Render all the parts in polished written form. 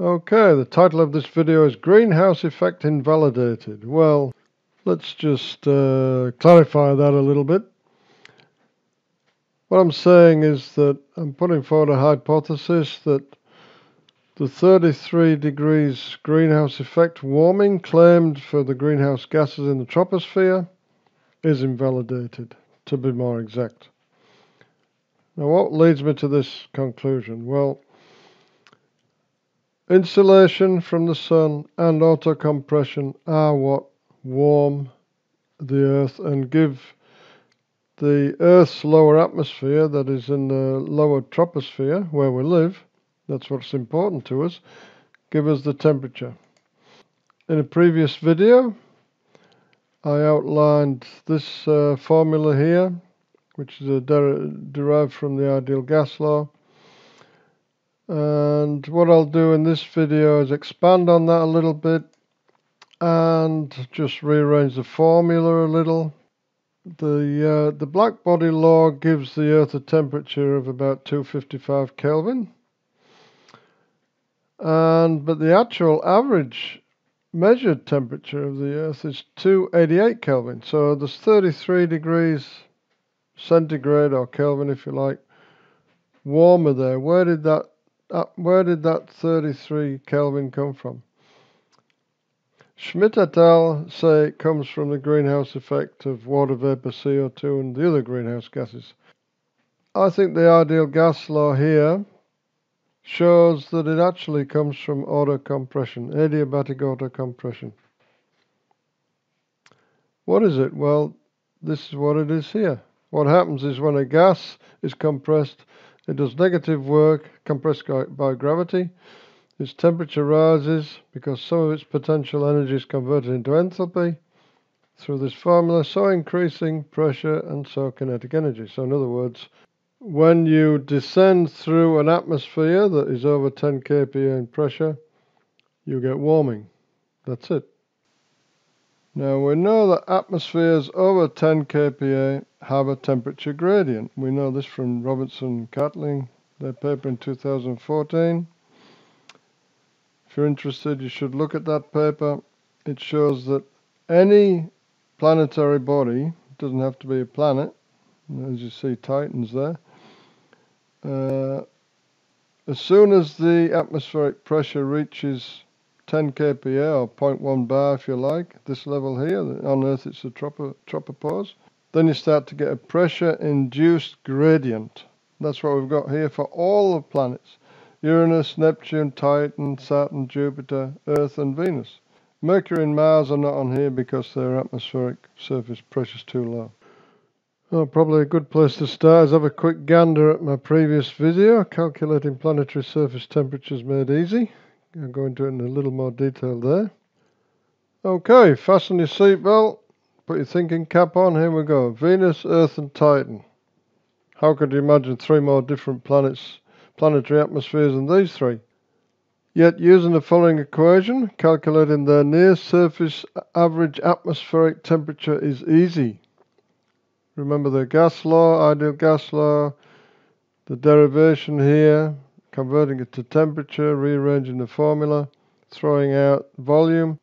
Okay, the title of this video is Greenhouse Effect Invalidated. Well, let's just clarify that a little bit. What I'm saying is that I'm putting forward a hypothesis that the 33 degrees greenhouse effect warming claimed for the greenhouse gases in the troposphere is invalidated, to be more exact. Now, what leads me to this conclusion? Well, insulation from the sun and autocompression are what warm the earth and give the earth's lower atmosphere, that is in the lower troposphere where we live, that's what's important to us, give us the temperature. In a previous video I outlined this formula here, which is derived from the ideal gas law. And what I'll do in this video is expand on that a little bit and just rearrange the formula a little. The Black Body Law gives the Earth a temperature of about 255 Kelvin. But the actual average measured temperature of the Earth is 288 Kelvin. So there's 33 degrees centigrade, or Kelvin if you like, warmer there. Where did that 33 Kelvin come from? Schmidt et al. Say it comes from the greenhouse effect of water vapor, CO2 and the other greenhouse gases. I think the ideal gas law here shows that it actually comes from autocompression, adiabatic autocompression. What is it? Well, this is what it is here. What happens is when a gas is compressed, it does negative work, compressed by gravity. Its temperature rises because some of its potential energy is converted into enthalpy through this formula, so increasing pressure and so kinetic energy. So in other words, when you descend through an atmosphere that is over 10 kPa in pressure, you get warming. That's it. Now we know that atmospheres over 10 kPa have a temperature gradient. We know this from Robinson-Catling, their paper in 2014. If you're interested, you should look at that paper. It shows that any planetary body, doesn't have to be a planet, as you see Titan's there, as soon as the atmospheric pressure reaches 10 kPa, or 0.1 bar if you like, this level here, on Earth it's the tropopause, then you start to get a pressure-induced gradient. That's what we've got here for all the planets. Uranus, Neptune, Titan, Saturn, Jupiter, Earth and Venus. Mercury and Mars are not on here because their atmospheric surface pressure is too low. Well, probably a good place to start is have a quick gander at my previous video, Calculating Planetary Surface Temperatures Made Easy. I'll go into it in a little more detail there. Okay, fasten your seatbelt. Put your thinking cap on, here we go. Venus, Earth and Titan. How could you imagine three more different planetary atmospheres than these three? Yet using the following equation, calculating their near surface average atmospheric temperature is easy. Remember the gas law, ideal gas law, the derivation here, converting it to temperature, rearranging the formula, throwing out volume.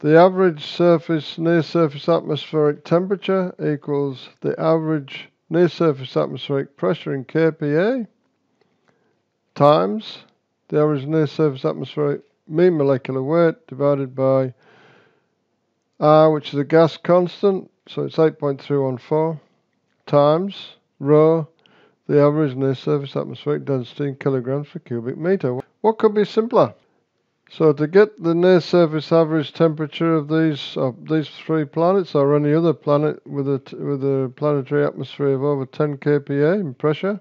The average near surface atmospheric temperature equals the average near surface atmospheric pressure in kPa times the average near surface atmospheric mean molecular weight divided by R, which is a gas constant, so it's 8.314, times rho, the average near surface atmospheric density in kilograms per cubic meter. What could be simpler? So to get the near surface average temperature of these three planets, or any other planet with a planetary atmosphere of over 10 kPa in pressure,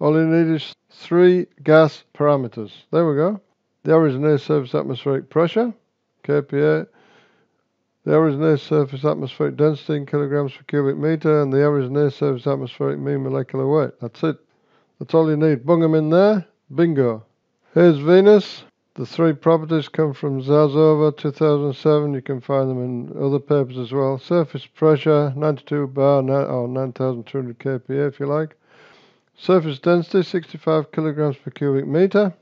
all you need is three gas parameters. There we go. The average near surface atmospheric pressure, kPa, the average near surface atmospheric density in kilograms per cubic meter, and the average near surface atmospheric mean molecular weight. That's it. That's all you need. Bung them in there. Bingo. Here's Venus. The three properties come from Zazova 2007. You can find them in other papers as well. Surface pressure, 92 bar, or 9,200 kPa if you like. Surface density, 65 kilograms per cubic meter.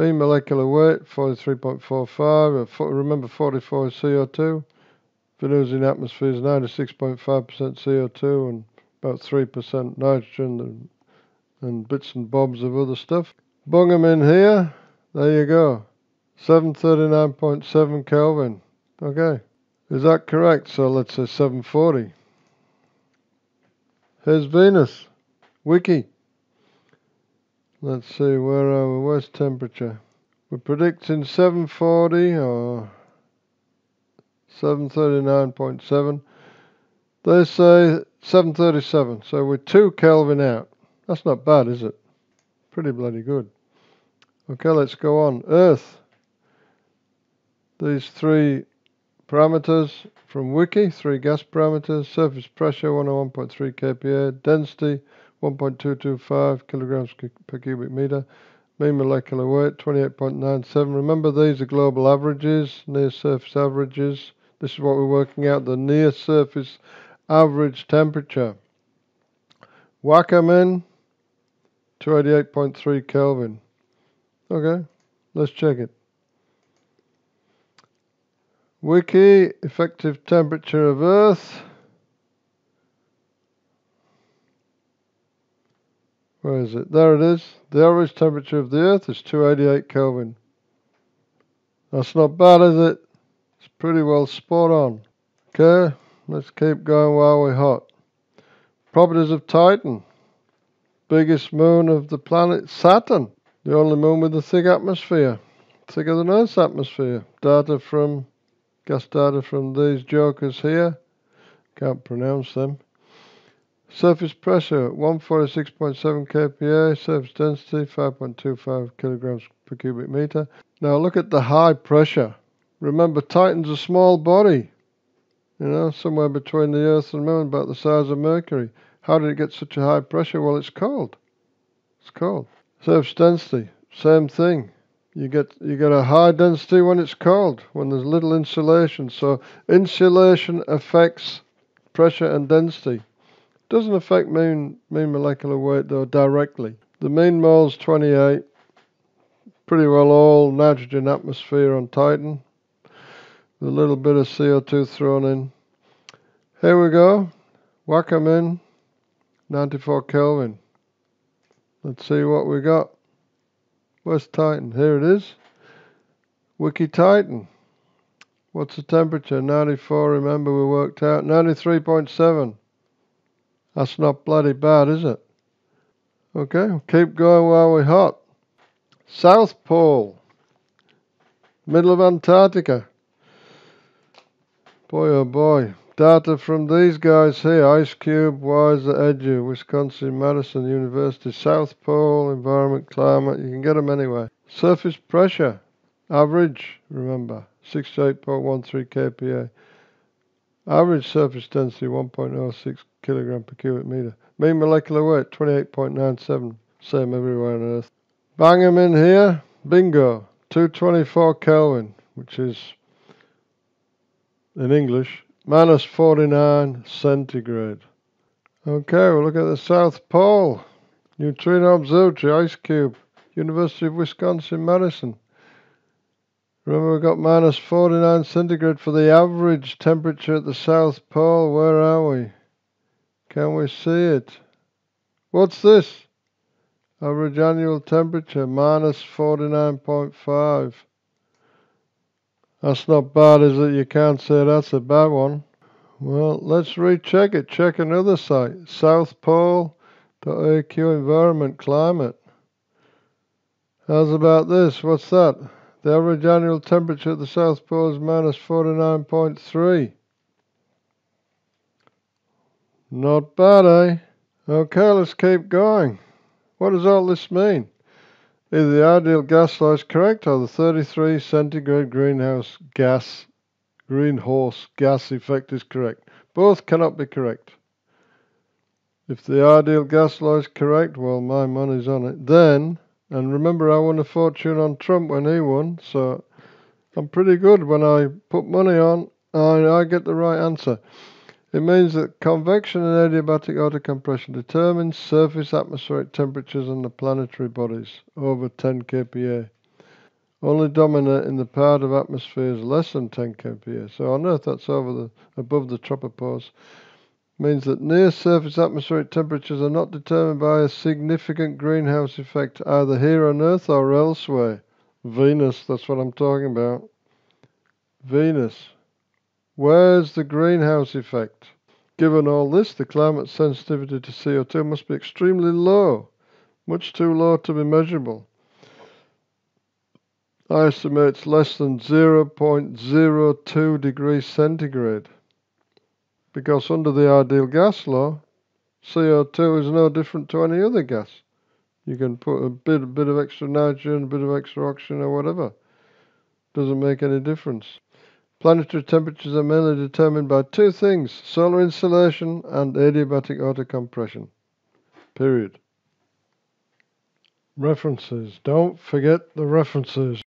Mean molecular weight, 43.45. Remember, 44 is CO2. Venusian atmosphere is 96.5% CO2 and about 3% nitrogen and bits and bobs of other stuff. Bung them in here. There you go. 739.7 Kelvin. Okay. Is that correct? So let's say 740. Here's Venus. Wiki. Let's see, where are we? Where's temperature? We're predicting 740 or 739.7. They say 737, so we're 2 Kelvin out. That's not bad, is it? Pretty bloody good. Okay, let's go on. Earth. These 3 parameters from Wiki, 3 gas parameters. Surface pressure, 101.3 kPa. Density, 1.225 kilograms per cubic meter. Mean molecular weight, 28.97. Remember, these are global averages, near surface averages. This is what we're working out, the near surface average temperature. Whack them in, 288.3 Kelvin. Okay, let's check it. Wiki, effective temperature of Earth. Where is it? There it is. The average temperature of the Earth is 288 Kelvin. That's not bad, is it? It's pretty well spot on. Okay, let's keep going while we're hot. Properties of Titan. Biggest moon of the planet Saturn. The only moon with a thick atmosphere. Thicker than Earth's atmosphere. Data from, gas data from these jokers here. Can't pronounce them. Surface pressure, 146.7 kPa, surface density, 5.25 kilograms per cubic meter. Now look at the high pressure. Remember, Titan's a small body, you know, somewhere between the Earth and Moon, about the size of Mercury. How did it get such a high pressure? Well, it's cold. It's cold. Surface density, same thing. You get a high density when it's cold, when there's little insulation. So insulation affects pressure and density. Doesn't affect mean molecular weight though directly. The mean moles 28, pretty well all nitrogen atmosphere on Titan, with a little bit of CO2 thrown in. Here we go, whack them in, 94 Kelvin. Let's see what we got. Where's Titan? Here it is. Wiki Titan. What's the temperature? 94, remember we worked out, 93.7. That's not bloody bad, is it? Okay, we'll keep going while we're hot. South Pole. Middle of Antarctica. Boy, oh boy. Data from these guys here. IceCube, Wiser, Edu, Wisconsin, Madison University. South Pole, environment, climate. You can get them anywhere. Surface pressure. Average, remember. 68.13 kPa. Average surface density, 1.06 kilogram per cubic meter. Mean molecular weight, 28.97. Same everywhere on Earth. Bang them in here. Bingo. 224 Kelvin, which is, in English, minus 49 centigrade. Okay, we'll look at the South Pole. Neutrino Observatory, IceCube, University of Wisconsin, Madison. Remember, we got minus 49 centigrade for the average temperature at the South Pole. Where are we? Can we see it? What's this? Average annual temperature, minus 49.5. That's not bad, is it? You can't say that's a bad one. Well, let's recheck it. Check another site. South Pole.aq environment climate. How's about this? What's that? The average annual temperature at the South Pole is minus 49.3. Not bad, eh? Okay, let's keep going. What does all this mean? Either the ideal gas law is correct or the 33 centigrade greenhouse gas effect is correct. Both cannot be correct. If the ideal gas law is correct, well, my money's on it. Then, and remember, I won a fortune on Trump when he won, so I'm pretty good when I put money on and I get the right answer. It means that convection and adiabatic autocompression determines surface atmospheric temperatures on the planetary bodies over 10 kPa. only dominate in the part of atmospheres less than 10 kPa. So on Earth, that's above the tropopause. Means that near surface atmospheric temperatures are not determined by a significant greenhouse effect, either here on Earth or elsewhere. Venus, that's what I'm talking about. Venus. Where's the greenhouse effect? Given all this, the climate sensitivity to CO2 must be extremely low, much too low to be measurable. I estimate it's less than 0.02 degrees centigrade, because under the ideal gas law, CO2 is no different to any other gas. You can put a bit of extra nitrogen, a bit of extra oxygen or whatever. Doesn't make any difference. Planetary temperatures are mainly determined by two things, solar insolation and adiabatic autocompression. Period. References. Don't forget the references.